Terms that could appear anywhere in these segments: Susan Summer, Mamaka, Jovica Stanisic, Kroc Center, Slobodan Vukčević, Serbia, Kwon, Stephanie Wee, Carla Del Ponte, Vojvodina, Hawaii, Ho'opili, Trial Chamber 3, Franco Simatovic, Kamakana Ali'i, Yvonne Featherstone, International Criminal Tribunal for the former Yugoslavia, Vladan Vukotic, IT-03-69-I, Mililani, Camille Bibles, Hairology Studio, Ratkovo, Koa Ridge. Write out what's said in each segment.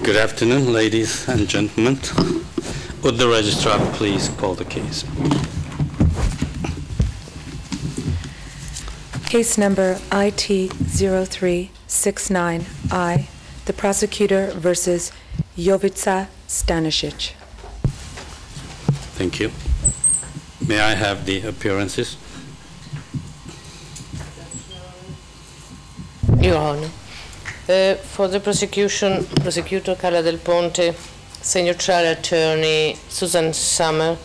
Good afternoon, ladies and gentlemen. Would the registrar please call the case? Case number IT-03-69-I, the prosecutor versus Jovica Stanisic. Thank you. May I have the appearances? Your Honor. For the prosecution, Prosecutor Carla Del Ponte, Senior Trial Attorney Susan Summer,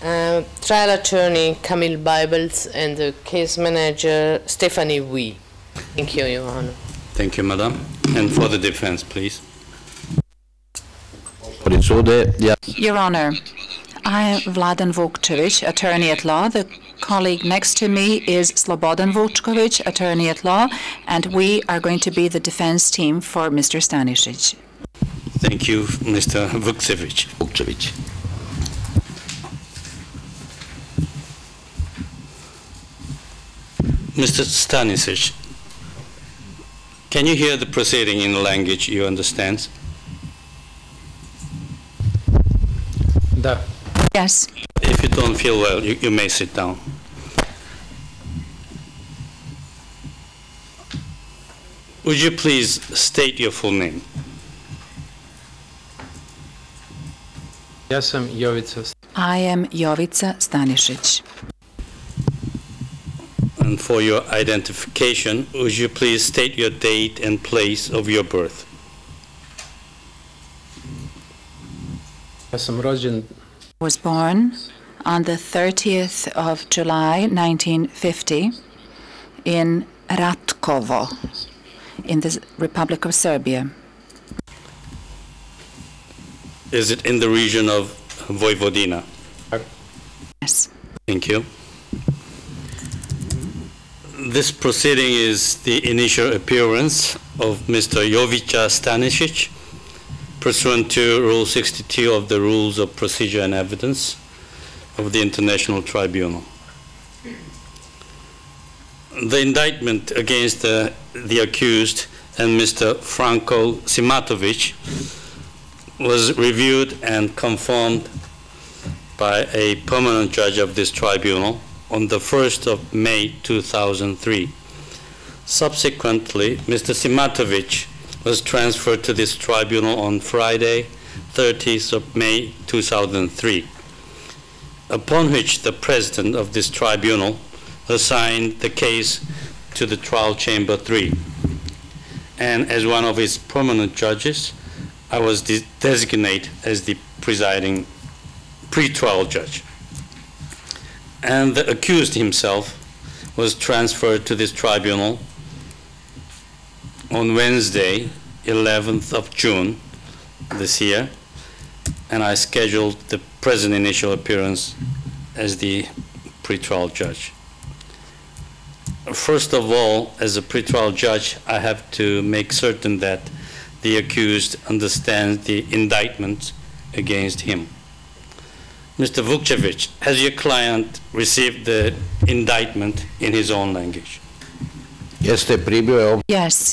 Trial Attorney Camille Bibles, and the Case Manager Stephanie Wee. Thank you, Your Honor. Thank you, Madam. And for the defense, please. Your Honor, I am Vladan Vukotic, attorney at law. The colleague next to me is Slobodan Vukčević, attorney at law, and we are going to be the defense team for Mr. Stanisic. Thank you, Mr. Vukčević. Mr. Stanisic, can you hear the proceeding in the language you understand? Yes. If you don't feel well, you may sit down. Would you please state your full name? Yes, I am Jovica Stanisic. And for your identification, would you please state your date and place of your birth? I was born on the 30th of July 1950 in Ratkovo, in the Republic of Serbia. Is it in the region of Vojvodina? Yes. Thank you. This proceeding is the initial appearance of Mr. Jovica Stanisic, pursuant to Rule 62 of the Rules of Procedure and Evidence of the International Tribunal. The indictment against the accused and Mr. Franco Simatovic was reviewed and confirmed by a permanent judge of this tribunal on the 1st of May 2003. Subsequently, Mr. Simatovic was transferred to this tribunal on Friday, 30th of May, 2003, upon which the president of this tribunal assigned the case to the Trial Chamber 3. And as one of its permanent judges, I was designated as the presiding pretrial judge. And the accused himself was transferred to this tribunal on Wednesday, 11th of June this year, and I scheduled the present initial appearance as the pretrial judge. First of all, as a pretrial judge, I have to make certain that the accused understands the indictment against him. Mr. Vukčević, has your client received the indictment in his own language? Yes,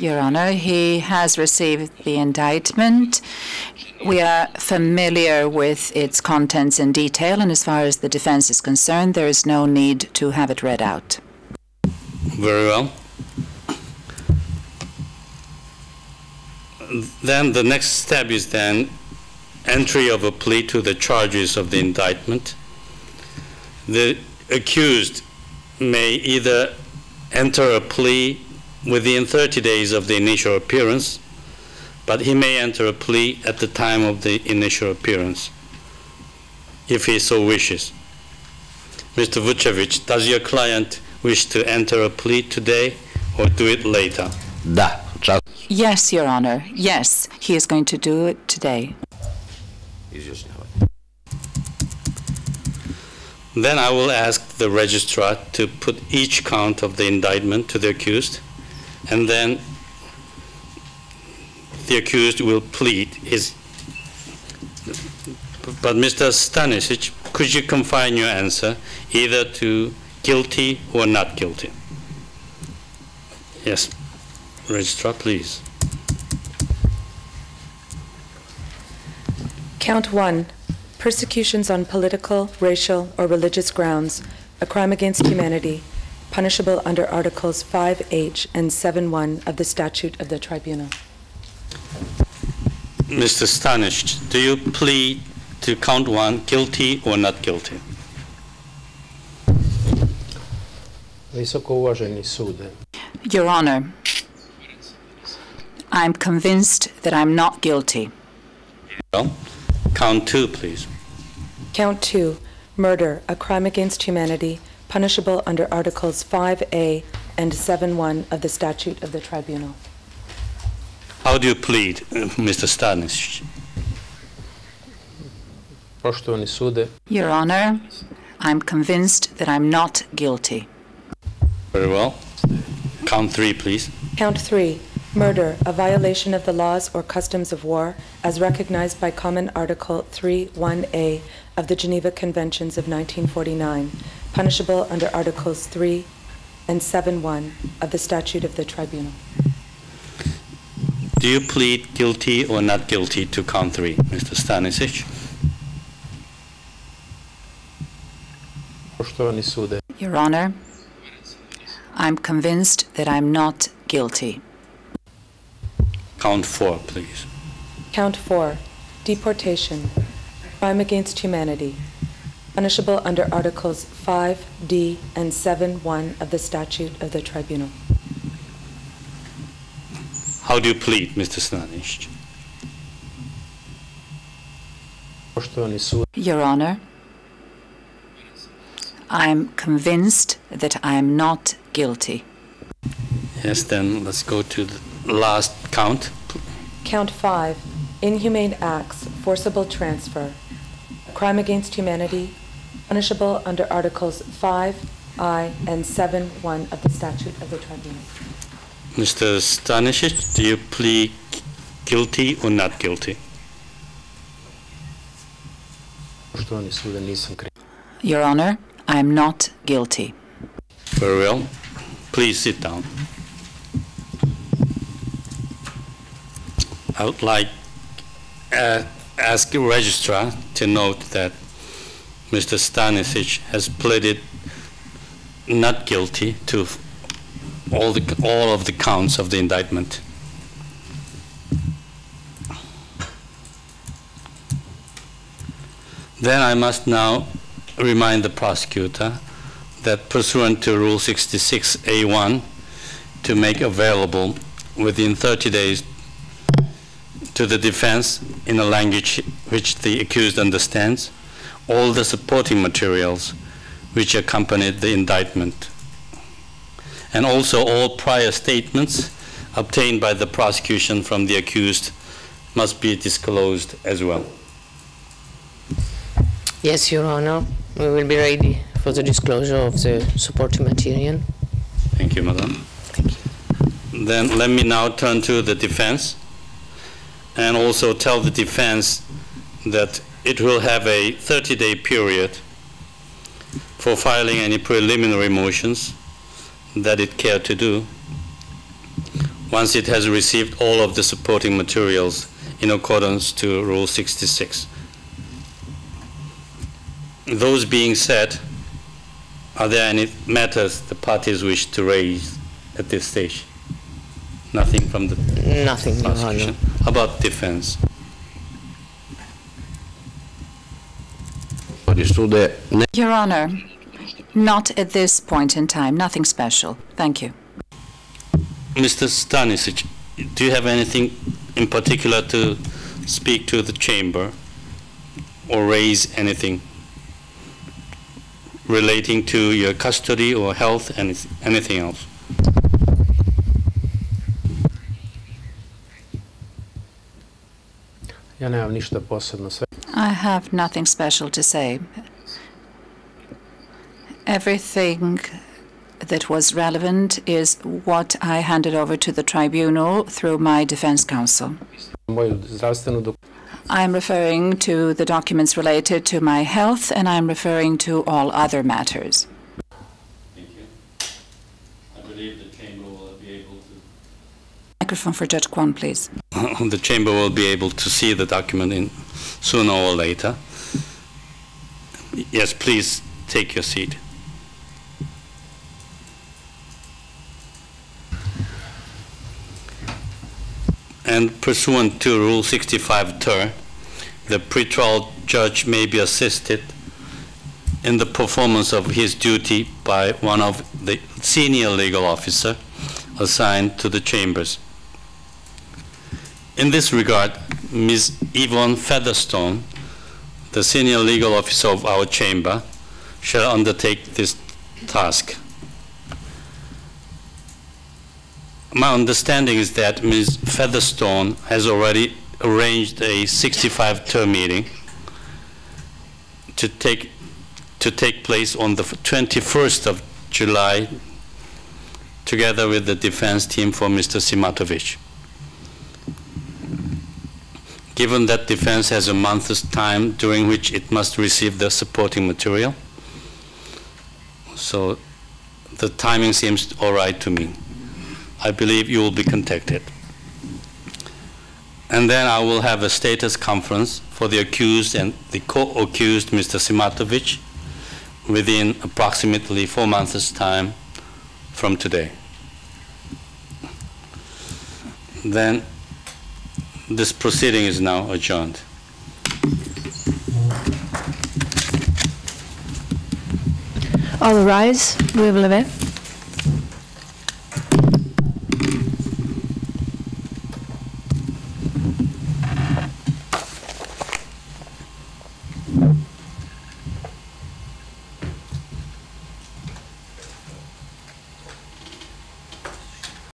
Your Honor, he has received the indictment. We are familiar with its contents in detail, and as far as the defense is concerned, there is no need to have it read out. Very well. Then the next step is then entry of a plea to the charges of the indictment. The accused may either enter a plea within 30 days of the initial appearance, but he may enter a plea at the time of the initial appearance, if he so wishes. Mr. Vukčević, does your client wish to enter a plea today or do it later? Yes, Your Honor. Yes, he is going to do it today. Then I will ask the registrar to put each count of the indictment to the accused, and then the accused will plead his. But Mr. Stanisic, could you confine your answer either to guilty or not guilty? Yes, registrar, please. Count 1, persecutions on political, racial, or religious grounds, a crime against humanity, punishable under Articles 5H and 7.1 of the Statute of the Tribunal. Mr. Stanisic, do you plead to count 1, guilty or not guilty? Your Honor, I'm convinced that I'm not guilty. Well, count 2, please. Count 2, murder, a crime against humanity, punishable under Articles 5A and 7.1 of the Statute of the Tribunal. How do you plead, Mr. Stanisic? Your Honor, I'm convinced that I'm not guilty. Very well. Count 3, please. Count 3. Murder, a violation of the laws or customs of war as recognized by common Article 3.1a of the Geneva Conventions of 1949, punishable under Articles 3 and 7.1 of the Statute of the Tribunal. Do you plead guilty or not guilty to count 3, Mr. Stanisic? Your Honor, I'm convinced that I'm not guilty. Count 4, please. Count 4, deportation, crime against humanity, punishable under Articles 5D and 7.1 of the Statute of the Tribunal. How do you plead, Mr. Stanisic? Your Honor, I'm convinced that I am not guilty. Yes, then let's go to the last count. Count 5, inhumane acts, forcible transfer, a crime against humanity, punishable under Articles 5I and 7.1 of the Statute of the Tribunal. Mr. Stanisic, do you plead guilty or not guilty? Your Honor, I am not guilty. Very well. Please sit down. I would like ask the registrar to note that Mr. Stanisic has pleaded not guilty to all of the counts of the indictment. Then I must now remind the prosecutor that pursuant to Rule 66A1 to make available within 30 days to the defense, in a language which the accused understands, all the supporting materials which accompanied the indictment, and also all prior statements obtained by the prosecution from the accused must be disclosed as well. Yes, Your Honor, we will be ready for the disclosure of the supporting material. Thank you, Madam. Thank you. Then let me now turn to the defense, and also tell the defense that it will have a 30-day period for filing any preliminary motions that it cared to do once it has received all of the supporting materials in accordance to Rule 66. Those being said, are there any matters the parties wish to raise at this stage? Nothing from the prosecution. How about defense? Your Honor, not at this point in time. Nothing special. Thank you. Mr. Stanisic, do you have anything in particular to speak to the chamber or raise anything relating to your custody or health, anything else? I have nothing special to say. Everything that was relevant is what I handed over to the tribunal through my defense counsel. I'm referring to the documents related to my health, and I'm referring to all other matters. Thank you. I believe the chamber will be able to. microphone for Judge Kwon, please. The chamber will be able to see the document in sooner or later. Yes, please take your seat. And pursuant to Rule 65(3), the pretrial judge may be assisted in the performance of his duty by one of the senior legal officer assigned to the chambers. In this regard, Ms. Yvonne Featherstone, the senior legal officer of our chamber, shall undertake this task. My understanding is that Ms. Featherstone has already arranged a 65-ter meeting to take place on the 21st of July together with the defense team for Mr. Simatovic. Given that defense has a month's time during which it must receive the supporting material, so the timing seems all right to me. I believe you will be contacted. And then I will have a status conference for the accused and the co-accused Mr. Simatovic within approximately 4 months' time from today. Then this proceeding is now adjourned. All rise. We will leave.